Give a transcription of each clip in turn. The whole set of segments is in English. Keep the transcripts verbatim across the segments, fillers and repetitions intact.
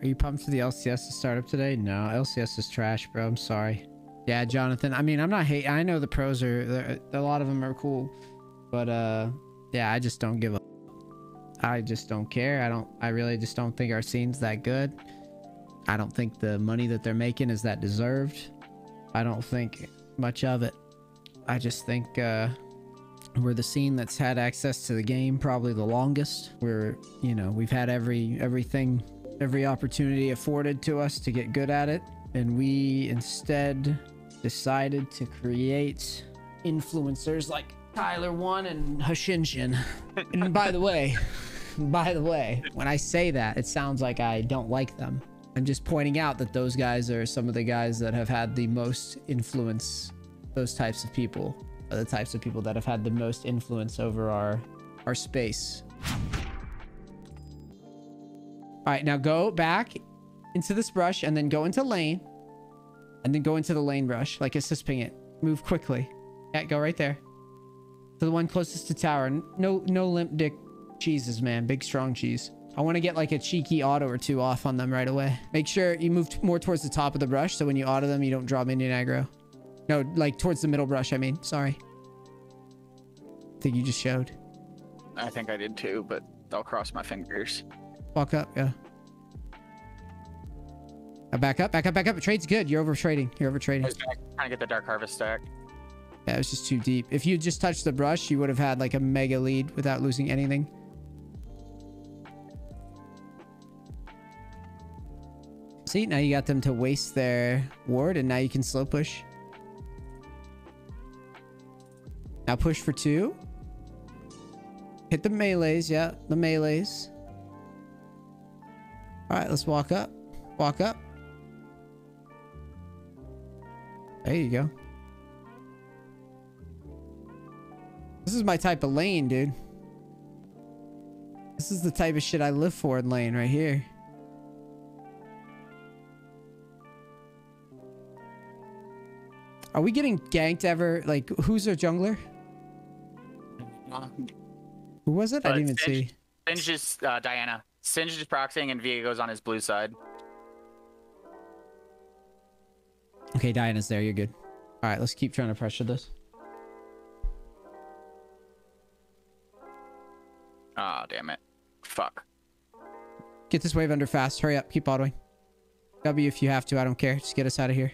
Are you pumped for the L C S to start up today? No, L C S is trash, bro. I'm sorry. Yeah, Jonathan. I mean, I'm not hating. I know the pros are, a lot of them are cool, but uh, yeah, I just don't give a. I just don't care. I don't. I really just don't think our scene's that good. I don't think the money that they're making is that deserved. I don't think much of it. I just think uh, we're the scene that's had access to the game probably the longest. We're, you know, we've had every everything. Every opportunity afforded to us to get good at it, and we instead decided to create influencers like Tyler one and Hashinshin. And by the way, by the way, when I say that, it sounds like I don't like them. I'm just pointing out that those guys are some of the guys that have had the most influence. Those types of people are the types of people that have had the most influence over our our space. All right, now go back into this brush and then go into lane and then go into the lane brush. Like, assist ping it. Move quickly. Yeah, go right there. To the one closest to tower. No, no limp dick cheeses, man. Big, strong cheese. I want to get like a cheeky auto or two off on them right away. Make sure you move more towards the top of the brush so when you auto them, you don't draw minion aggro. No, like towards the middle brush, I mean. Sorry. I think you just showed. I think I did too, but I'll cross my fingers. Walk up, yeah. Now back up, back up, back up. Trade's good. You're over trading. You're over trading. I was trying to get the Dark Harvest stack. Yeah, it was just too deep. If you just touched the brush, you would have had like a mega lead without losing anything. See, now you got them to waste their ward, and now you can slow push. Now push for two. Hit the melees, yeah, the melees. All right, let's walk up. Walk up. There you go. This is my type of lane, dude. This is the type of shit I live for in lane right here. Are we getting ganked ever? Like, who's our jungler? Who was it? Uh, I didn't even Singed, see. Singed is uh, Diana. Singed is proxying and Viego's on his blue side. Okay, Diana's there. You're good. All right, let's keep trying to pressure this. Ah, oh, damn it. Fuck. Get this wave under fast. Hurry up. Keep autoing. W if you have to. I don't care. Just get us out of here.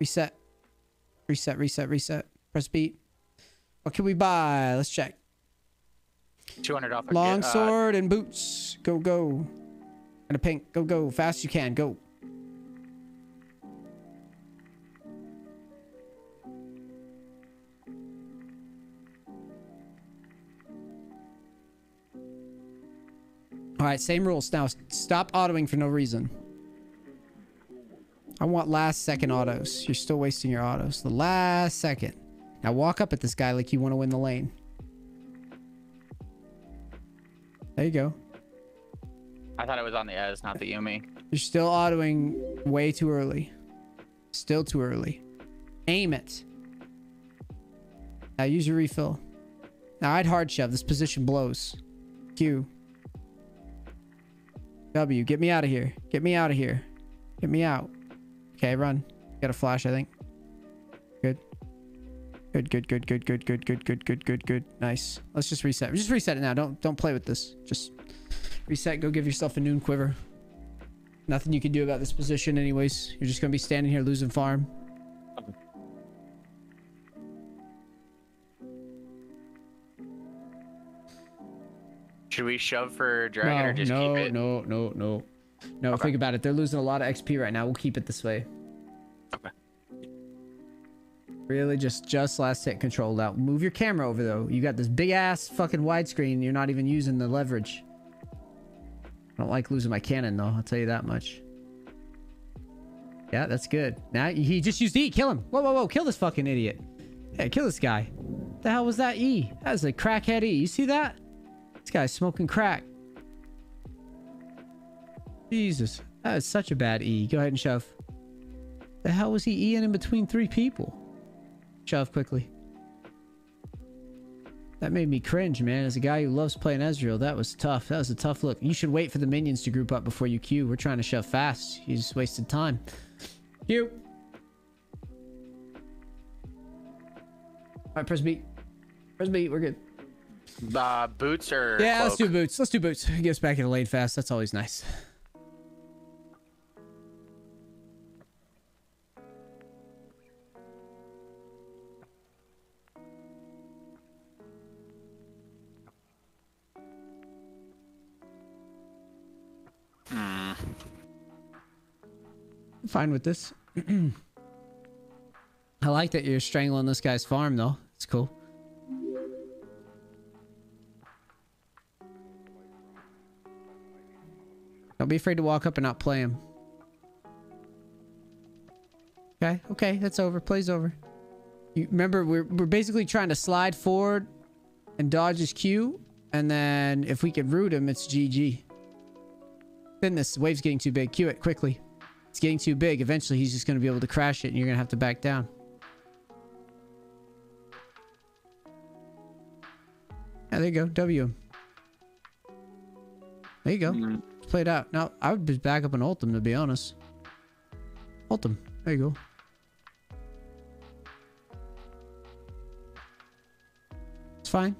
Reset. Reset, reset, reset. Press B. What can we buy? Let's check. two hundred dollars. Long sword uh, and boots. Go, go. And a pink. Go, go. Fast you can. Go. All right, same rules now. Stop autoing for no reason. I want last second autos. You're still wasting your autos. The last second. Now walk up at this guy like you want to win the lane. There you go. I thought it was on the Ez, not the Yumi. You're still autoing way too early. Still too early. Aim it. Now use your refill. Now I'd hard shove. This position blows. Q. W. Get me out of here. Get me out of here. Get me out. Okay, run. Got a flash, I think. Good. Good, good, good, good, good, good, good, good, good, good, good. Nice. Let's just reset. Just reset it now. Don't don't play with this. Just reset. Go give yourself a noon quiver. Nothing you can do about this position anyways. You're just going to be standing here losing farm. Okay. Should we shove for dragon no, or just no, keep it? No, no, no, no. No, okay. Think about it. They're losing a lot of X P right now. We'll keep it this way. Okay. Really just, just last hit controlled out. Move your camera over though. You got this big ass fucking widescreen. You're not even using the leverage. I don't like losing my cannon though, I'll tell you that much. Yeah, that's good. Now he just used E. Kill him. Whoa, whoa, whoa. Kill this fucking idiot. Hey, kill this guy. What the hell was that E? That was a crackhead E. You see that? This guy's smoking crack. Jesus. That is such a bad E. Go ahead and shove. The hell was he E-ing in between three people? Shove quickly. That made me cringe, man. As a guy who loves playing Ezreal, that was tough. That was a tough look. You should wait for the minions to group up before you Q. We're trying to shove fast. You just wasted time. Q. All right, press B. Press B. We're good. Uh, boots or yeah, cloak? Let's do boots. Let's do boots. He gets back in the lane fast. That's always nice. Fine with this. I like that you're strangling this guy's farm though. It's cool. Don't be afraid to walk up and not play him. Okay, okay, that's over. Play's over. You remember we're we're basically trying to slide forward and dodge his Q, and then if we can root him, it's G G. Then this wave's getting too big. Q it quickly. It's getting too big. Eventually, he's just going to be able to crash it, and you're going to have to back down. Yeah, there you go. W him. There you go. Mm-hmm. Played out. Now, I would just back up and ult him, to be honest. Ult him. There you go. It's fine.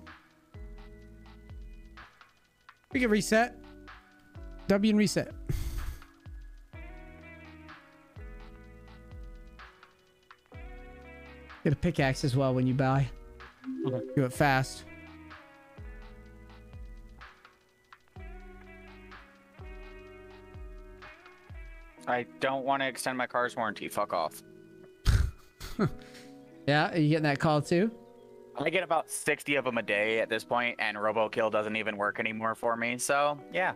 We can reset. W and reset. Get a pickaxe as well when you buy. Okay. Do it fast. I don't want to extend my car's warranty. Fuck off. Yeah, are you getting that call too? I get about sixty of them a day at this point, and RoboKill doesn't even work anymore for me. So, yeah.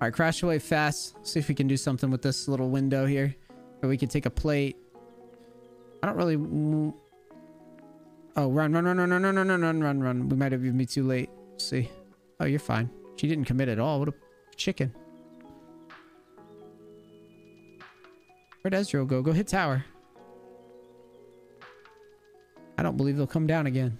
All right, crash away fast. See if we can do something with this little window here. Or we could take a plate. I don't really... Oh, run, run, run, run, run, run, run, run, run, run. We might have even been too late. Let's see. Oh, you're fine. She didn't commit at all. What a chicken. Where'd Ezreal go? Go hit tower. I don't believe they'll come down again.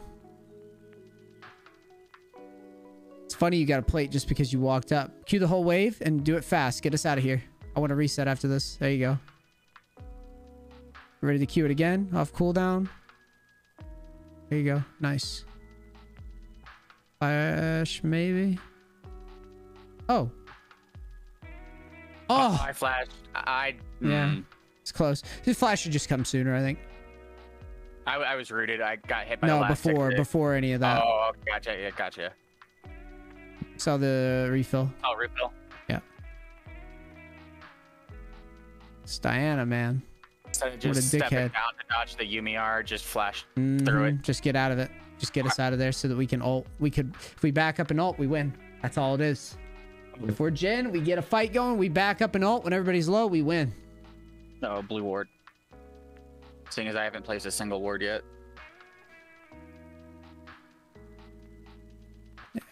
It's funny you got a plate just because you walked up. Cue the whole wave and do it fast. Get us out of here. I want to reset after this. There you go. Ready to queue it again. Off cooldown. There you go. Nice. Flash, maybe. Oh. Oh! Oh I flashed. I... Yeah. Mm. It's close. This flash should just come sooner, I think. I, I was rooted. I got hit by no, the last No, before. Before any of that. Oh, gotcha. Yeah, gotcha. Saw the refill. Oh, refill. Yeah. It's Diana, man. Instead of just stepping down to dodge the Yumi R, just flash mm-hmm. through it. Just get out of it. Just get us out of there so that we can ult. We could, if we back up and ult, we win. That's all it is. If we're Jhin, we get a fight going, we back up and ult. When everybody's low, we win. No, blue ward. Seeing as I haven't placed a single ward yet.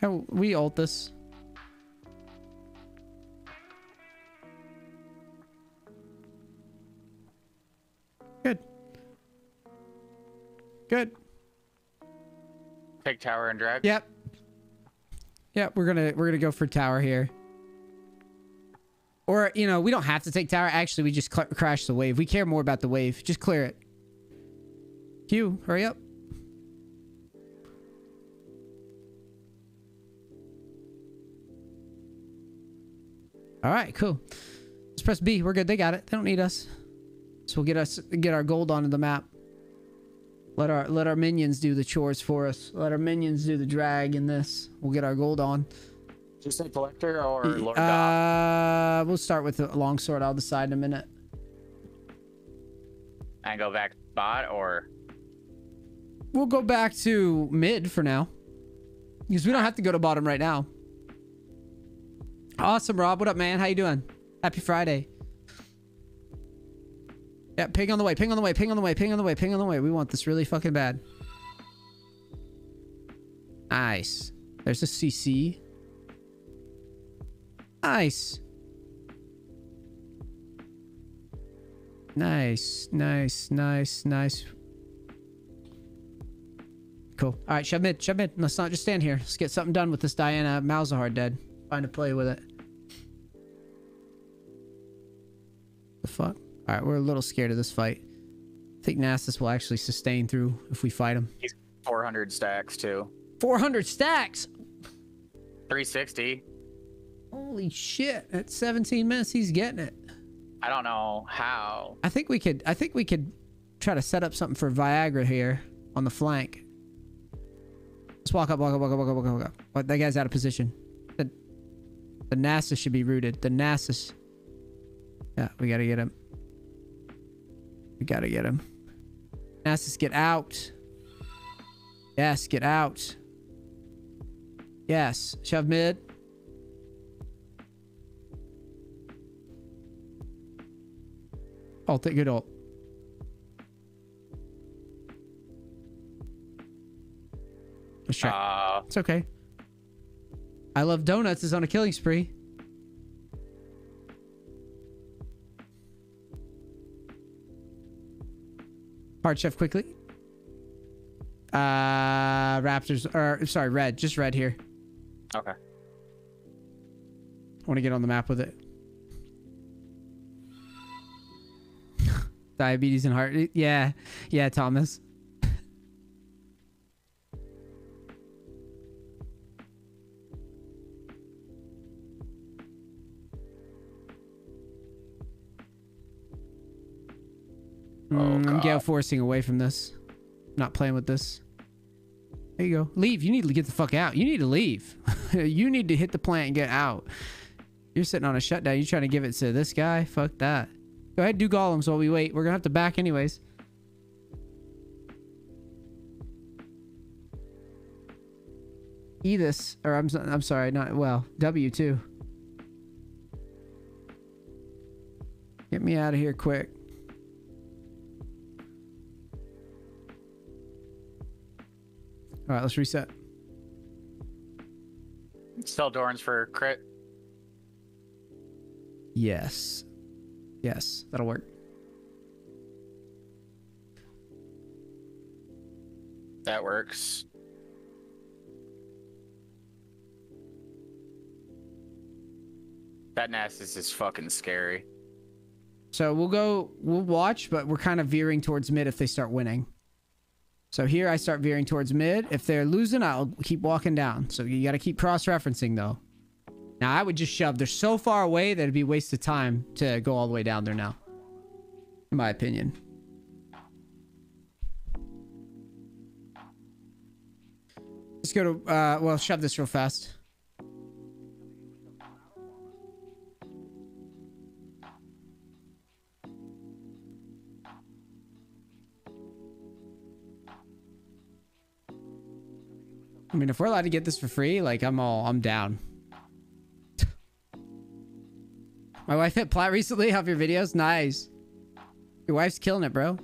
Yeah, we ult this. Good. Good. Take tower and drag. Yep. Yeah, we're gonna we're gonna go for tower here. Or, you know, we don't have to take tower. Actually, we just crash the wave. We care more about the wave. Just clear it. Q, hurry up. All right, cool. Let's press B. We're good. They got it. They don't need us. So we'll get us get our gold onto the map. Let our let our minions do the chores for us. Let our minions do the drag in this. We'll get our gold on. Just say collector or Lord Dom? Uh, we'll start with the longsword. I'll decide in a minute. And go back bot or? We'll go back to mid for now, because we don't have to go to bottom right now. Awesome, Rob. What up, man? How you doing? Happy Friday. Yeah, ping on the way, ping on the way, ping on the way, ping on the way, ping on the way. We want this really fucking bad. Nice. There's a C C. Nice. Nice, nice, nice, nice. Cool. All right, shove mid, shove mid. Let's not just stand here. Let's get something done with this Diana. Malzahar dead. Find a play with it. The fuck? All right, we're a little scared of this fight. I think Nasus will actually sustain through if we fight him. He's four hundred stacks too. four hundred stacks. three sixty. Holy shit! At seventeen minutes, he's getting it. I don't know how. I think we could. I think we could try to set up something for Viagra here on the flank. Let's walk up, walk up, walk up, walk up, walk up, walk up. But that guy's out of position. The, the Nasus should be rooted. The Nasus. Yeah, we gotta get him. We gotta get him. Nasus, get out. Yes, get out. Yes, shove mid. I'll take it all. Let's check. Uh, it's okay. I Love Donuts is on a killing spree. Hard chef quickly. Uh, Raptors, or sorry, red, just red here. Okay. I want to get on the map with it. Diabetes and heart. Yeah. Yeah, Thomas. Oh, God. Gale forcing away from this. Not playing with this. There you go. Leave. You need to get the fuck out. You need to leave. You need to hit the plant and get out. You're sitting on a shutdown. You're trying to give it to this guy. Fuck that. Go ahead, do golems while we wait. We're gonna have to back anyways. E this, or I'm I'm sorry, not well. W too. Get me out of here quick. All right, let's reset. Sell Dorns for crit. Yes. Yes, that'll work. That works. That Nasus is fucking scary. So we'll go, we'll watch, but we're kind of veering towards mid if they start winning. So here I start veering towards mid. If they're losing, I'll keep walking down. So you got to keep cross-referencing though. Now, I would just shove. They're so far away that it'd be a waste of time to go all the way down there now. In my opinion. Let's go to... Uh, well, shove this real fast. I mean, if we're allowed to get this for free, like, I'm all, I'm down. My wife hit plat recently off your videos. Nice. Your wife's killing it, bro.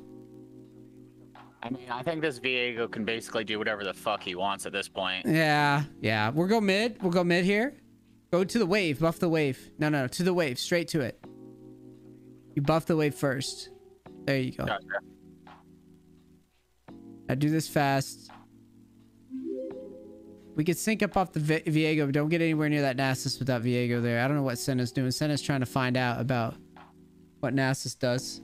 I mean, I think this Viego can basically do whatever the fuck he wants at this point. Yeah, yeah. We'll go mid. We'll go mid here. Go to the wave. Buff the wave. No, no, to the wave. Straight to it. You buff the wave first. There you go. Gotcha. Now do this fast. We could sync up off the Vi Viego, but don't get anywhere near that Nasus without Viego there. I don't know what Senna's doing. Senna's trying to find out about what Nasus does.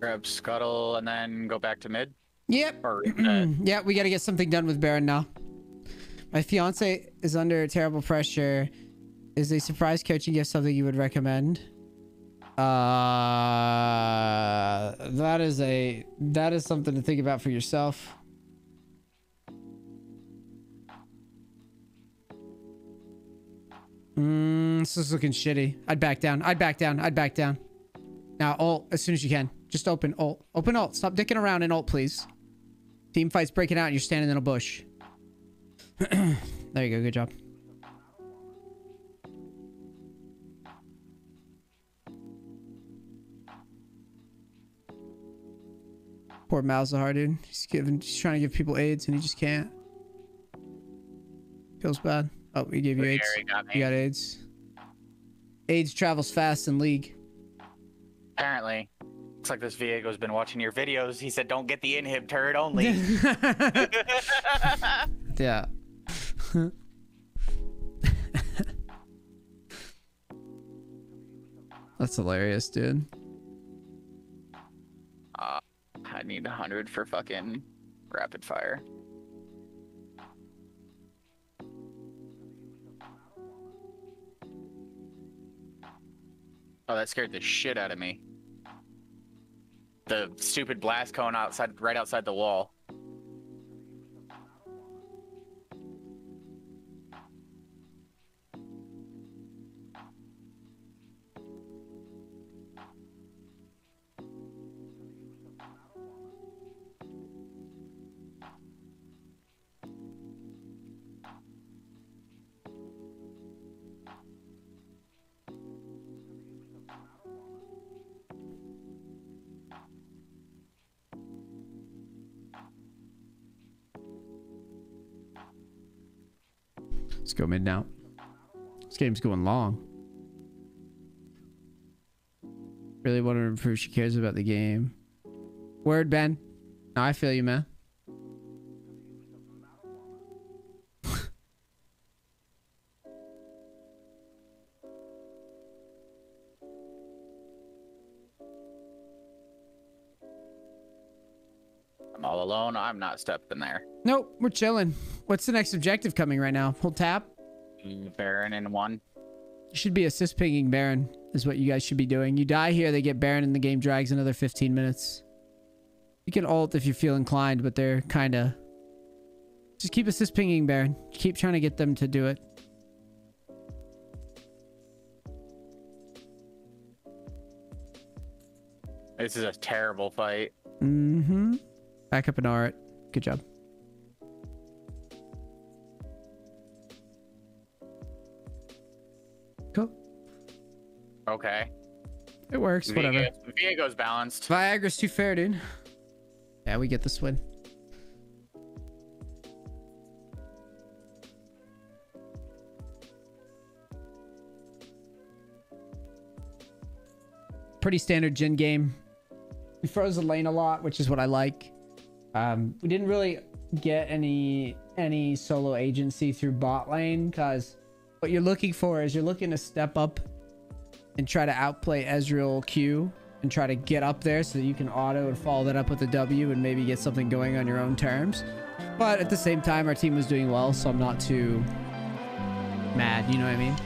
Grab Scuttle and then go back to mid. Yep. Or, uh, yeah, we got to get something done with Baron now. My fiance is under terrible pressure. Is a surprise coaching gift something you would recommend? Uh, that is a that is something to think about for yourself. Mm, this is looking shitty. I'd back down. I'd back down. I'd back down. Now ult as soon as you can. Just open ult. Open ult. Stop dicking around and ult, please. Team fight's breaking out and you're standing in a bush. There you go. Good job. Poor Malzahar, dude. He's giving, he's trying to give people AIDS and he just can't. Feels bad. Oh, he gave you AIDS. You got AIDS. AIDS travels fast in League. Apparently. Looks like this Viego's been watching your videos. He said, don't get the inhib turret only. Yeah. That's hilarious, dude. Uh, I need one hundred for fucking rapid fire. Oh, that scared the shit out of me. The stupid blast cone outside, right outside the wall. Let's go mid now. This game's going long. Really want to improve. She cares about the game. Word, Ben. No, I feel you, man. I'm all alone. I'm not stepping there. Nope, we're chilling. What's the next objective coming right now? Hold tap? Baron in one. You should be assist pinging Baron, is what you guys should be doing. You die here, they get Baron, and the game drags another fifteen minutes. You can ult if you feel inclined, but they're kind of... Just keep assist pinging Baron. Keep trying to get them to do it. This is a terrible fight. Mm-hmm. Back up an art. Good job. Cool. Okay. It works. Viego, whatever. Viego's balanced. Viagra's too fair, dude. Yeah, we get this win. Pretty standard Jhin game. We froze the lane a lot, which is what I like. Um, we didn't really get any any solo agency through bot lane because what you're looking for is you're looking to step up and try to outplay Ezreal Q and try to get up there so that you can auto and follow that up with a W and maybe get something going on your own terms. But at the same time, our team was doing well, so I'm not too mad, you know what I mean?